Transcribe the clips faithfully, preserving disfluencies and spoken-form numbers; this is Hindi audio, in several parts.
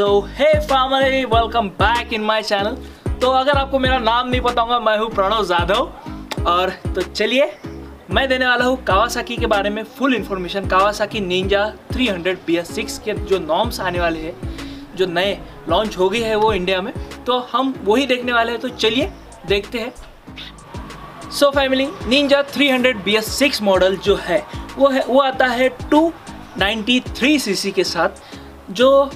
So hey family, welcome back in my channel. तो अगर आपको मेरा नाम नहीं पता होगा, मैं हूँ प्रणव जाधव। और तो चलिए, मैं देने वाला हूँ कावासाकी के बारे में full information. Kawasaki Ninja three hundred B S six के जो नॉर्म्स आने वाले हैं, जो नए लॉन्च हो गए हैं वो इंडिया में, तो हम वही देखने वाले हैं। तो चलिए देखते हैं। So so family, Ninja three hundred B S six model जो है वो है वो आता है टू नाइन्टी थ्री सीसी के साथ, जो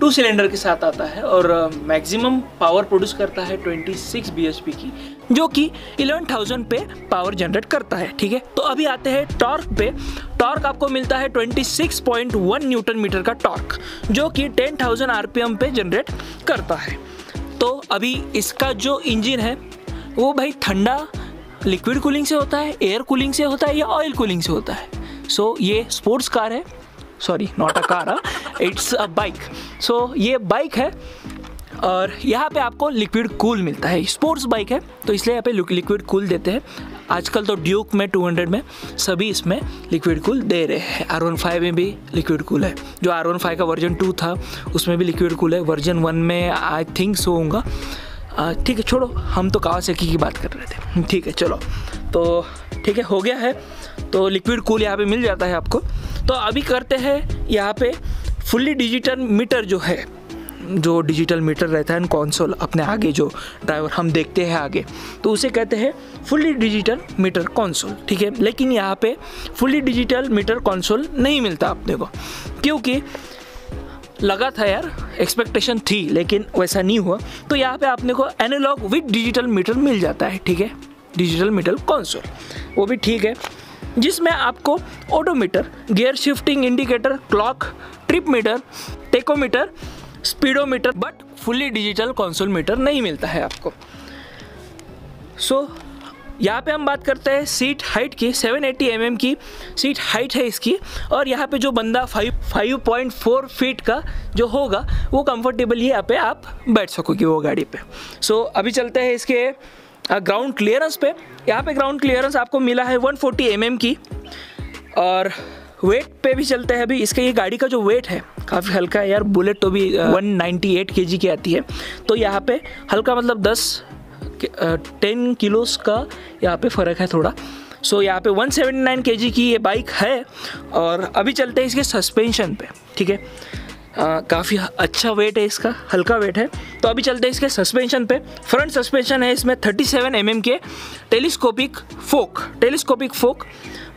टू सिलेंडर के साथ आता है और मैक्सिमम पावर प्रोड्यूस करता है ट्वेंटी सिक्स बीएचपी की, जो कि इलेवन थाउजेंड पे पावर जनरेट करता है। ठीक है, तो अभी आते हैं टॉर्क पे। टॉर्क आपको मिलता है twenty six point one newton metre का टॉर्क, जो कि टेन थाउजेंड आरपीएम पे जनरेट करता है। तो अभी इसका जो इंजन है वो भाई ठंडा लिक्विड कूलिंग से होता है, एयर कूलिंग से होता है या ऑयल कूलिंग से होता है। सो so, ये स्पोर्ट्स कार है, sorry not a car, it's a bike. So ये बाइक है और यहाँ पे आपको लिक्विड कूल मिलता है। स्पोर्ट्स बाइक है तो इसलिए यहाँ पे लिक्विड कूल देते हैं। आजकल तो ड्यूक में टू हंड्रेड में सभी इसमें लिक्विड कूल दे रहे हैं। आर वन फाइव में भी लिक्विड कूल है, जो आर वन फाइव का वर्जन टू था उसमें भी लिक्विड कूल है। वर्जन वन में आई थिंक सो होगा। ठीक है, छोड़ो, हम तो कावासाकी की बात कर रहे थे। ठीक है, चलो, तो ठीक है, हो गया है। तो लिक्विड कूल यहाँ पे मिल जाता है आपको। तो अभी करते हैं यहाँ पे फुल्ली डिजिटल मीटर जो है, जो डिजिटल मीटर रहता है कंसोल अपने आगे, जो ड्राइवर हम देखते हैं आगे, तो उसे कहते हैं फुल्ली डिजिटल मीटर कंसोल। ठीक है, लेकिन यहाँ पे फुल्ली डिजिटल मीटर कंसोल नहीं मिलता अपने को, क्योंकि लगा था यार, एक्सपेक्टेशन थी लेकिन वैसा नहीं हुआ। तो यहाँ पे आपने को एनालॉग विद डिजिटल मीटर मिल जाता है। ठीक है, डिजिटल मीटर कंसोल वो भी ठीक है, जिसमें आपको odometer, gear shifting indicator, clock, trip meter, tachometer, speedometer, but fully digital console meter नहीं मिलता है आपको। सो so, यहाँ पे हम बात करते हैं सीट हाइट की। सेवन एटी एम एम की सीट हाइट है इसकी, और यहाँ पे जो बंदा फाइव पॉइंट फोर फीट का जो होगा वो कंफर्टेबली यहाँ पे आप बैठ सकोगे वो गाड़ी पे। सो so, अभी चलते हैं इसके ग्राउंड क्लियरेंस पे। यहाँ पे ग्राउंड क्लियरेंस आपको मिला है वन फोर्टी एम एम की। और वेट पे भी चलते हैं अभी इसके। ये गाड़ी का जो वेट है काफ़ी हल्का है यार। बुलेट तो भी वन नाइन्टी एट केजी की आती है, तो यहाँ पे हल्का मतलब दस टेन किलोस का यहाँ पे फ़र्क है थोड़ा। सो so, यहाँ पे वन सेवेंटी नाइन केजी की ये बाइक है। और अभी चलते हैं इसके सस्पेंशन पे। ठीक है, काफ़ी अच्छा वेट है इसका, हल्का वेट है। तो अभी चलते हैं इसके सस्पेंशन पे। फ्रंट सस्पेंशन है इसमें थर्टी सेवन एम एम के टेलीस्कोपिक फोक। टेलीस्कोपिक फोक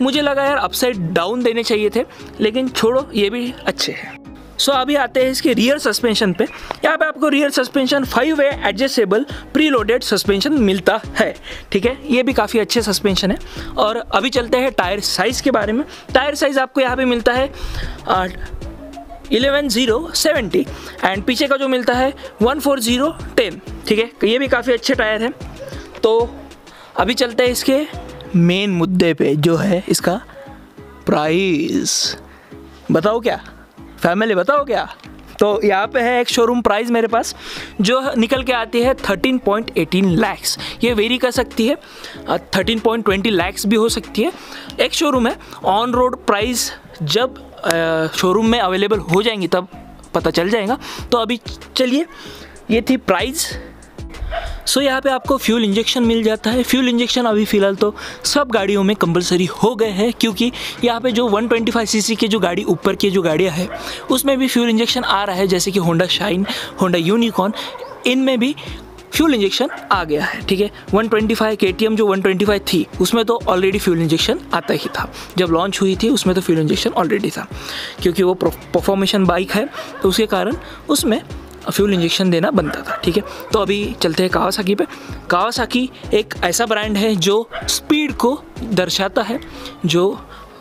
मुझे लगा यार अपसाइड डाउन देने चाहिए थे, लेकिन छोड़ो, ये भी अच्छे हैं। सो अभी आते हैं इसके रियर सस्पेंशन पे। यहाँ पे आपको rear suspension five way adjustable preloaded suspension मिलता है। ठीक है, ये भी काफ़ी अच्छे सस्पेंशन है। और अभी चलते हैं टायर साइज़ के बारे में। टायर साइज़ आपको यहाँ पर मिलता है इलेवन जीरो सेवेंटी, एंड पीछे का जो मिलता है वन फोर जीरो टेन। ठीक है, ये भी काफ़ी अच्छे टायर हैं। तो अभी चलते हैं इसके मेन मुद्दे पे, जो है इसका प्राइस। बताओ क्या फैमिली, बताओ क्या? तो यहाँ पे है एक शोरूम प्राइस मेरे पास, जो निकल के आती है थर्टीन पॉइंट एटीन लैक्स। ये वेरी कर सकती है, थर्टीन पॉइंट ट्वेंटी लैक्स भी हो सकती है। एक शोरूम है, ऑन रोड प्राइस जब शोरूम में अवेलेबल हो जाएंगी तब पता चल जाएगा। तो अभी चलिए, ये थी प्राइस। सो so, यहाँ पे आपको फ्यूल इंजेक्शन मिल जाता है। फ्यूल इंजेक्शन अभी फ़िलहाल तो सब गाड़ियों में कंपलसरी हो गए हैं, क्योंकि यहाँ पे जो वन ट्वेंटी फाइव सीसी के जो गाड़ी ऊपर की जो गाड़ियाँ हैं उसमें भी फ्यूल इंजेक्शन आ रहा है, जैसे कि होंडा शाइन, होंडा यूनिकॉर्न, इनमें भी फ्यूल इंजेक्शन आ गया है। ठीक है, वन ट्वेंटी फाइव केटीएम जो वन ट्वेंटी फाइव थी उसमें तो ऑलरेडी फ्यूल इंजेक्शन आता ही था। जब लॉन्च हुई थी उसमें तो फ्यूल इंजेक्शन ऑलरेडी था, क्योंकि वो परफॉर्मेशन बाइक है तो उसके कारण उसमें फ्यूल इंजेक्शन देना बनता था। ठीक है, तो अभी चलते हैं कावासाकी पे। कावासाकी एक ऐसा ब्रांड है जो स्पीड को दर्शाता है, जो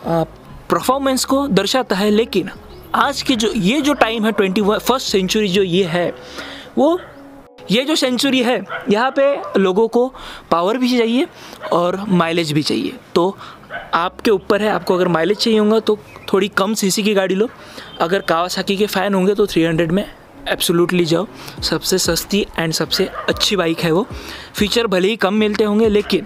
परफॉर्मेंस को दर्शाता है, लेकिन आज के जो ये जो टाइम है ट्वेंटी फर्स्ट सेंचुरी जो ये है, वो ये जो सेंचुरी है यहाँ पे लोगों को पावर भी चाहिए और माइलेज भी चाहिए। तो आपके ऊपर है, आपको अगर माइलेज चाहिए होगा तो थोड़ी कम सीसी की गाड़ी लो। अगर कावासाकी के फ़ैन होंगे तो थ्री हंड्रेड में एब्सोल्युटली जाओ, सबसे सस्ती एंड सबसे अच्छी बाइक है वो। फीचर भले ही कम मिलते होंगे, लेकिन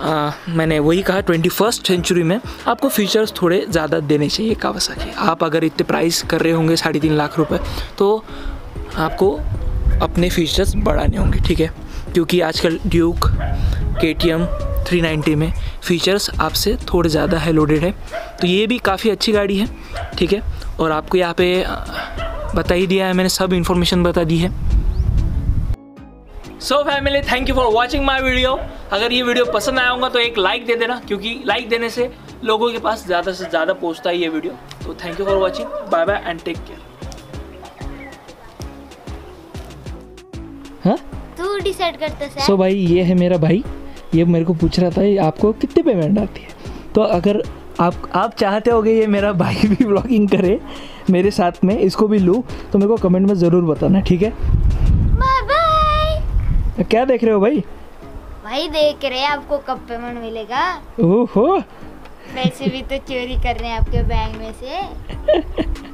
आ, मैंने वही कहा ट्वेंटी फर्स्ट सेंचुरी में आपको फीचर्स थोड़े ज़्यादा देने चाहिए कावासाकी। आप अगर इतने प्राइस कर रहे होंगे साढ़े तीन लाख रुपए तो आपको अपने फीचर्स बढ़ाने होंगे, ठीक है, क्योंकि आजकल ड्यूक केटीएम थ्री नाइन्टी में फ़ीचर्स आपसे थोड़े ज़्यादा है लोडेड है। तो ये भी काफ़ी अच्छी गाड़ी है, ठीक है, और आपको यहाँ पे बता ही दिया है मैंने, सब इन्फॉर्मेशन बता दी है। So family, thank you for watching my video. अगर ये वीडियो पसंद आया होगा तो एक लाइक दे देना, क्योंकि लाइक देने से लोगों के पास ज़्यादा से ज़्यादा पहुँचता है ये वीडियो। तो thank you for watching, bye bye and take care. हाँ तू डिसाइड करता है। सो भाई, ये है मेरा भाई, ये मेरे को पूछ रहा था आपको कितने पेमेंट आती है। तो अगर आप आप चाहते होगे ये मेरा भाई भी व्लॉगिंग करे मेरे साथ में, इसको भी लूँ, तो मेरे को कमेंट में ज़रूर बताना, ठीक है। Bye bye. क्या देख रहे हो भाई? भाई देख रहे हैं आपको कब पेमेंट मिलेगा। ओहो, पैसे भी तो चोरी कर रहे हैं आपके बैंक में से।